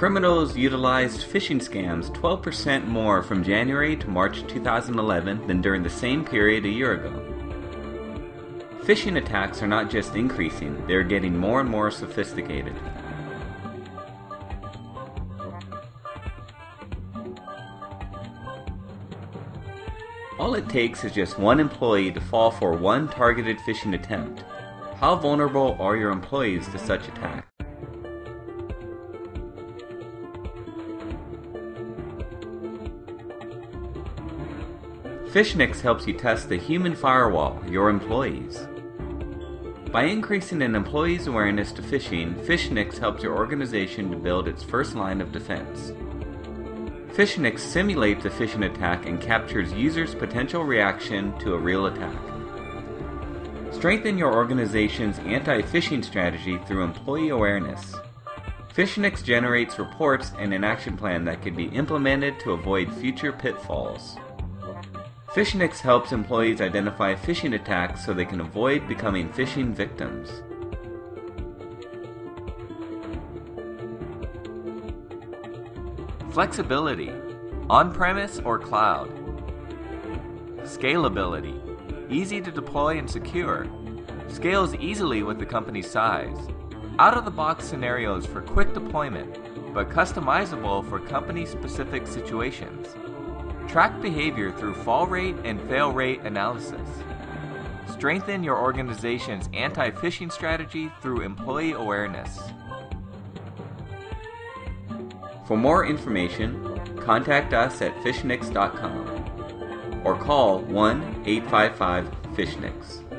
Criminals utilized phishing scams 12% more from January to March 2011 than during the same period a year ago. Phishing attacks are not just increasing, they are getting more and more sophisticated. All it takes is just one employee to fall for one targeted phishing attempt. How vulnerable are your employees to such attacks? Phishnix helps you test the human firewall, your employees. By increasing an employee's awareness to phishing, Phishnix helps your organization to build its first line of defense. Phishnix simulates a phishing attack and captures users' potential reaction to a real attack. Strengthen your organization's anti-phishing strategy through employee awareness. Phishnix generates reports and an action plan that can be implemented to avoid future pitfalls. Phishnix helps employees identify phishing attacks so they can avoid becoming phishing victims. Flexibility, on-premise or cloud. Scalability, easy to deploy and secure. Scales easily with the company's size. Out-of-the-box scenarios for quick deployment, but customizable for company-specific situations. Track behavior through fall rate and fail rate analysis. Strengthen your organization's anti-phishing strategy through employee awareness. For more information, contact us at phishnix.com or call 1-855-PHISHNIX.